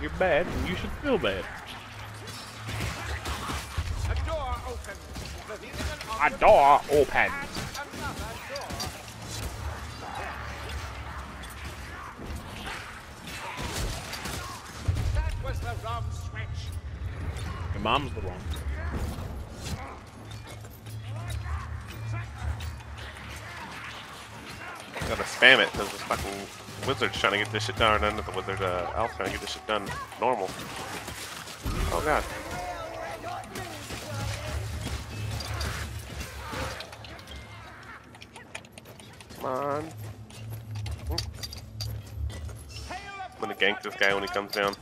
You're bad, and you should feel bad. A door opens. A door opens. That was the wrong switch. Your mom's the wrong. Gotta spam it because it's like a wizard's trying to get this shit done, and the wizard elf trying to get this shit done normal. Oh god. Come on. I'm gonna gank this guy when he comes down.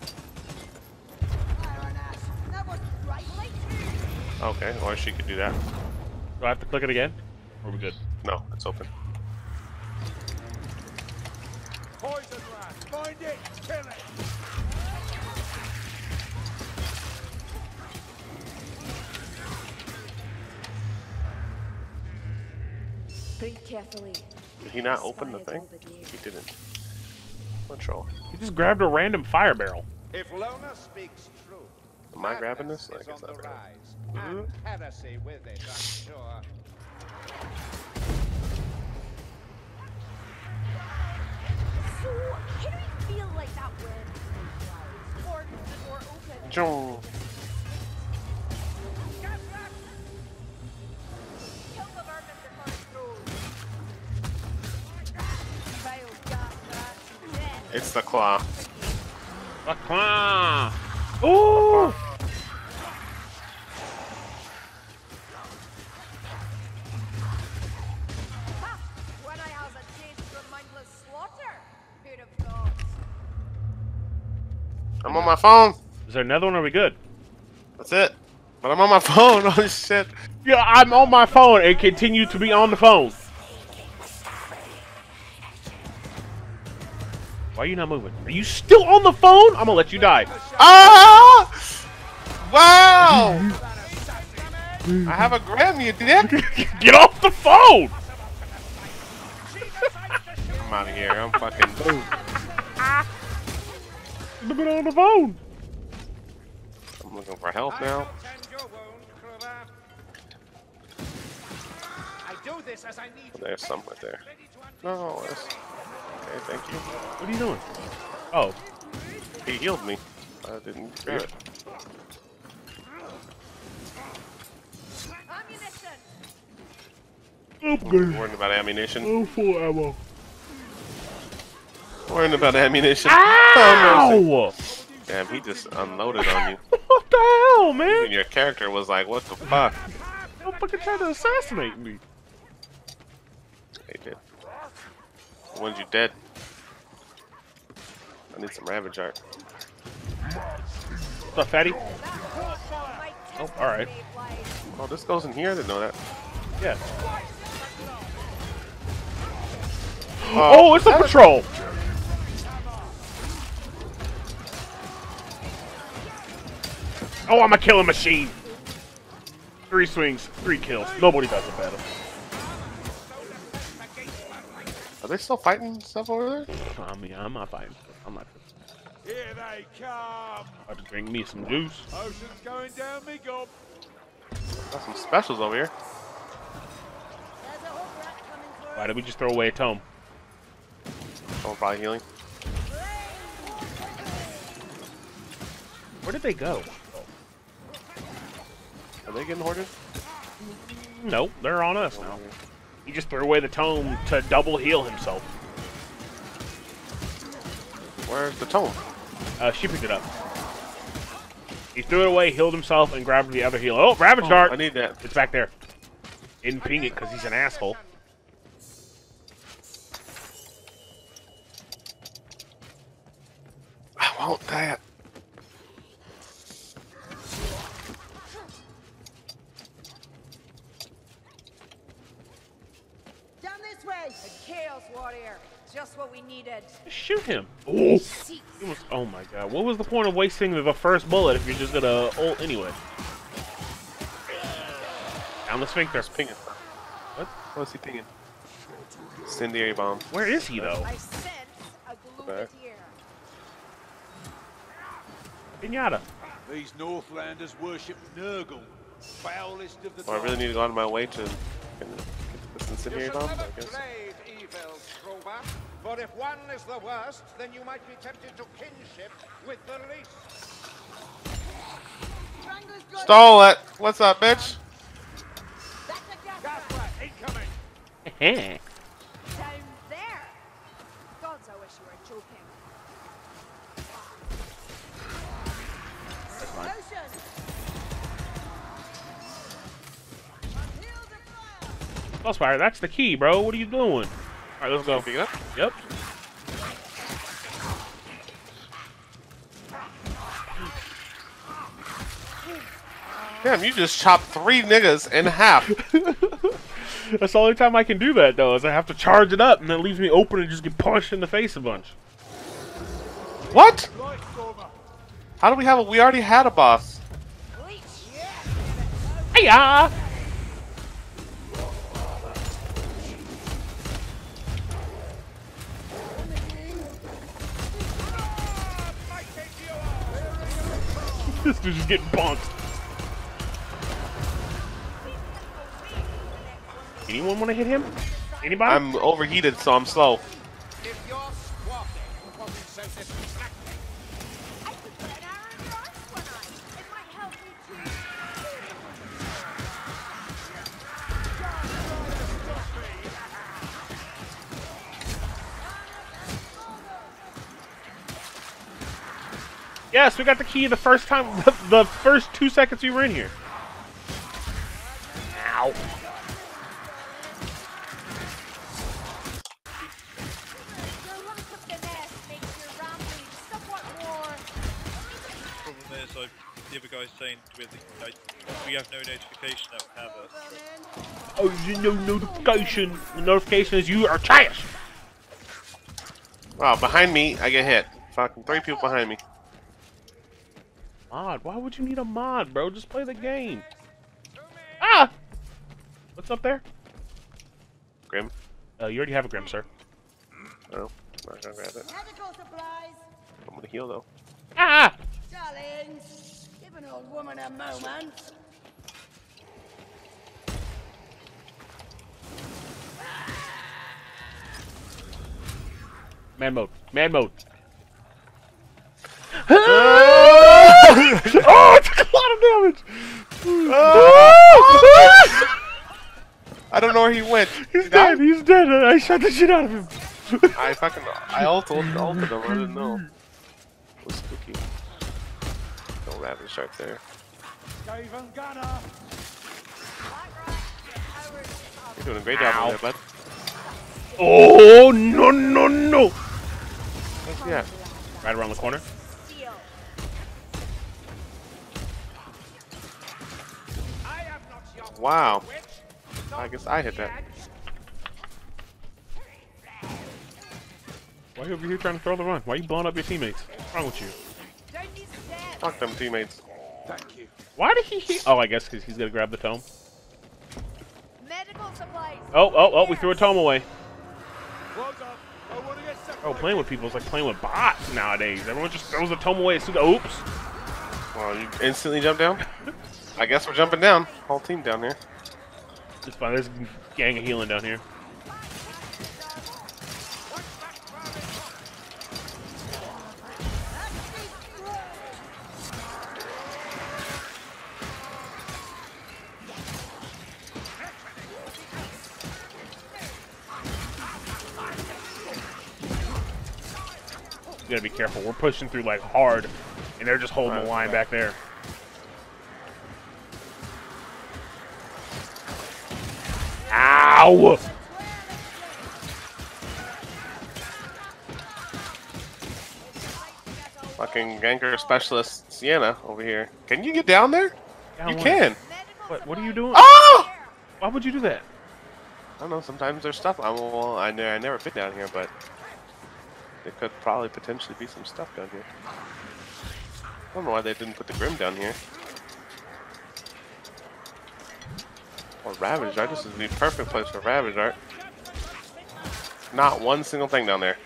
Okay, or she could do that. Do I have to click it again? Or are we good? No, it's open. Poison rat, find it, kill it. Think carefully. Did he not open the thing? He didn't. Control. He just grabbed a random fire barrel. If Lona speaks true, am I grabbing this? Like, is that right? Heresy with it, I'm sure. So, can we feel like that word? Or the door open? Joel. It's the claw. The claw! Ooh! I'm on my phone. Is there another one? Or are we good? That's it. But I'm on my phone. Oh shit. Yeah, I'm on my phone and continue to be on the phone. Why are you not moving? Are you still on the phone? I'm gonna let you die. Ah! Wow! I have a gram, you dick. Get off the phone! I'm out of here. I'm fucking moved. I've been on the phone. I'm looking for help now. There's some right there. No, there's... Okay, thank you. What are you doing? Oh. He healed me. I didn't grab it. Ammunition! Worrying about ammunition. Oh, full ammo. Worrying about ammunition. Ow! Oh, damn, he just unloaded on you. What the hell, man? Even your character was like, what the fuck? Don't fucking try to assassinate me. They did. When's you dead? I need some Ravage Art. What's up, fatty? Oh, alright. Oh, this goes in here? I didn't know that. Yeah. Oh, it's a patrol! Oh, I'm a killing machine. 3 swings, 3 kills. Nobody does it better. Are they still fighting stuff over there? Yeah, I'm not fighting. I'm not. Here they come. I have to drink me some juice. Ocean's going down, me gob. Got some specials over here. Why did we just throw away a tome? Oh, probably healing. Where did they go? Are they getting hoarded? Nope, they're on us now. He just threw away the tome to double heal himself. Where's the tome? She picked it up. He threw it away, healed himself, and grabbed the other healer. Oh, Ravage Dart! I need that. It's back there. Didn't ping it because he's an asshole. I want that. Just what we needed. Shoot him. Oh. Oh my god. What was the point of wasting the first bullet if you're just gonna ult anyway? Down the sphincter's pinging. What? What's he pinging? Incendiary bomb. Where is he though? I sense a gloom here. Pinata. These Northlanders worship Nurgle, foulest of the. Well, I really need to go out of my way to get this incendiary bomb, I guess. Evils, Stroba, for if one is the worst, then you might be tempted to kinship with the least. Stole it! What's up, bitch? Heh. Down there. Gods, I wish you were joking. That's fine. Crossfire, that's the key, bro. What are you doing? All right, let's go. Pick it up. Yep. Damn, you just chopped 3 niggas in half. That's the only time I can do that, though, is I have to charge it up, and that leaves me open and just get punched in the face a bunch. What? How do we have a... We already had a boss. Hiya! This dude's just getting bonked. Anyone want to hit him? Anybody? I'm overheated, so I'm slow. Yes, we got the key the first time, the first 2 seconds we were in here. Ow. The other guy's saying with the, like, we have no notification that we have us. Oh, you no notification. The notification is you are trash. Wow, behind me, I get hit. Fucking 3 people behind me. Mod? Why would you need a mod, bro? Just play the game. Ah! What's up there? Grim. You already have a Grim, sir. Oh, I'm not gonna grab it. I'm gonna heal though. Ah! Darling, give an old woman a moment. Man mode. Man mode. Oh, it took a lot of damage. Oh. I don't know where he went. He's dead. He's dead. I shot the shit out of him. I fucking. I ulted him. I didn't know. It was spooky. No rabbit shark there. You're doing a great job over there, bud. Oh no no no! Yeah, right around the corner. Wow. I guess I hit that. Why are you over here trying to throw the run? Why are you blowing up your teammates? What's wrong with you? Fuck them teammates. Thank you. Why did he? Oh, I guess because he's gonna grab the tome. Medical supplies. Oh, oh, oh! We threw a tome away. Oh, playing with people is like playing with bots nowadays. Everyone just throws a tome away as soon as. Oops. Well, you instantly jump down. I guess we're jumping down. Whole team down here. It's fine. There's a gang of healing down here. You gotta be careful. We're pushing through like hard, and they're just holding the line back there. Ow! Fucking ganker specialist Sienna over here. Can you get down there? Yeah, you can. What are you doing? Oh! Why would you do that? I don't know. Sometimes there's stuff. I never fit down here, but. There could probably potentially be some stuff down here. I don't know why they didn't put the Grim down here. Or Ravage Art. This is the perfect place for Ravage Art. Not one single thing down there.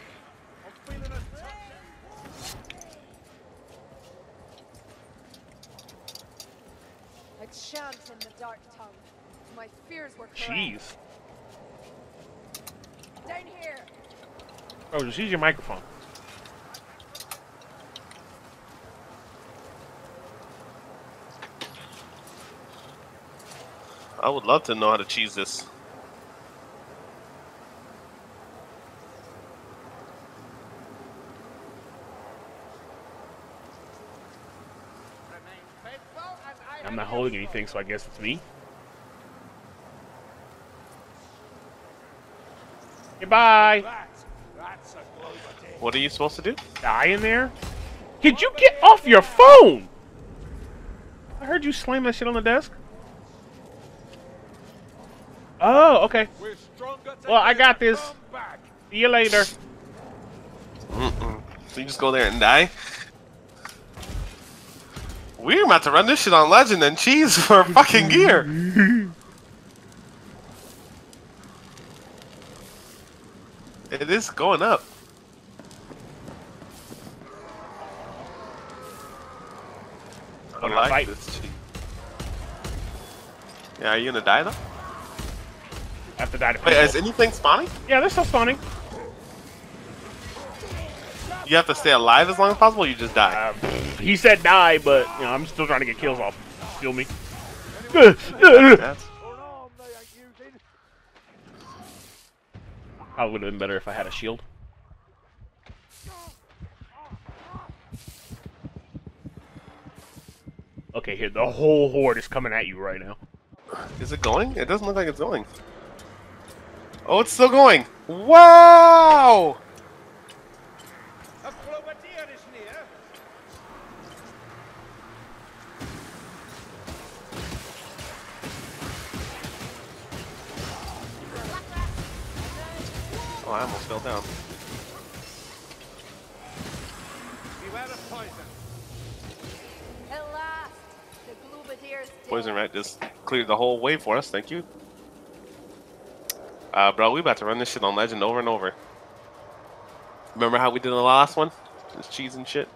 chant in the dark tongue. My fears were correct. Jeez. Down here. Oh, just use your microphone. I would love to know how to cheese this. I'm not holding anything, so I guess it's me. Goodbye. What are you supposed to do? Die in there? Did you get off your phone? I heard you slam that shit on the desk. Oh, okay. Well, I got this. See you later. So you just go there and die? We're about to run this shit on Legend and cheese for fucking gear. It is going up. I like this cheese. Yeah, are you gonna die though? Have to die to wait, is anything spawning? Yeah, they're still spawning. You have to stay alive as long as possible, or you just die? He said die, but you know, I'm still trying to get kills off. Kill me. Probably would have been better if I had a shield. Okay, here, the whole horde is coming at you right now. Is it going? It doesn't look like it's going. Oh, it's still going! Wow! Oh, I almost fell down. Beware of poison. At last, the Globedeer's dead. Poison rat just cleared the whole way for us. Thank you. Bro, we about to run this shit on Legend over and over. Remember how we did the last one? Just cheese and shit.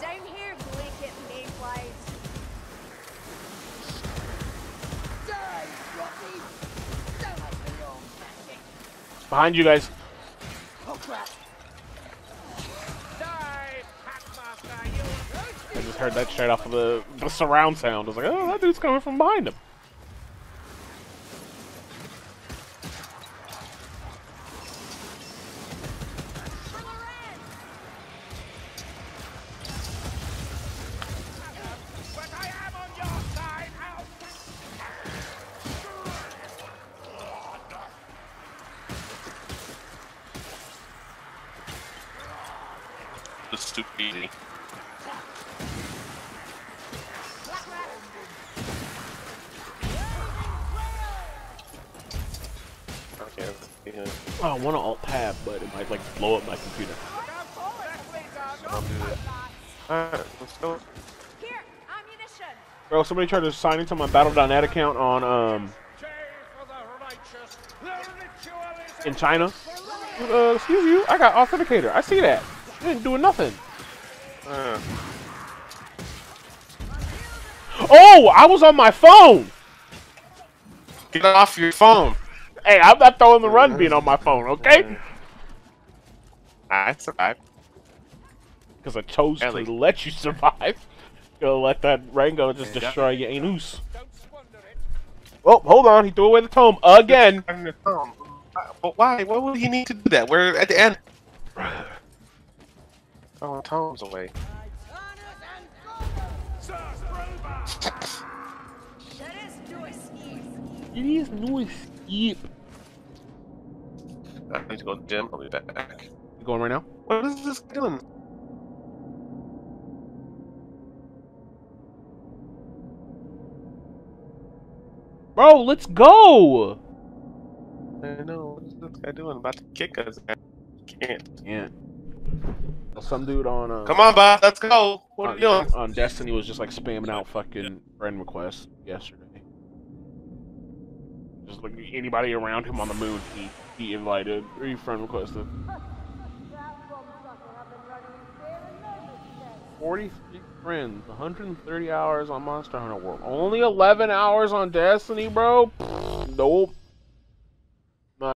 Down here, blanket mayflies. Die, Rocky! Don't let me all magic. Behind you guys. Oh crap. I just heard that straight off of the surround sound. I was like, oh, that dude's coming from behind him. This is too easy. Oh, I want to alt tab, but it might like blow up my computer. I'll do that. Alright, let's go. Here, ammunition. Bro, somebody tried to sign into my Battle.net account on in China. Excuse you, I got authenticator. I see that. It ain't doing nothing. Oh, I was on my phone. Get off your phone. Hey, I'm not throwing the run being on my phone, okay? I survived. Because I chose to let you survive. You'll let that Rango just destroy your anus. Oh, hold on. He threw away the tome again. But why? What would he need to do that? We're at the end. Oh, tome's away. It is noise. Yep. I need to go to the gym. I'll be back. You going right now? What is this doing? Bro, let's go! I know. What is this guy doing? About to kick us. I can't. Yeah. Some dude on. Come on, Bob. Let's go. What are you doing? On Destiny was just like spamming out fucking friend requests yesterday. Just like anybody around him on the moon, he invited or he friend requested. 40 friends, 130 hours on Monster Hunter World. Only 11 hours on Destiny, bro? Nope.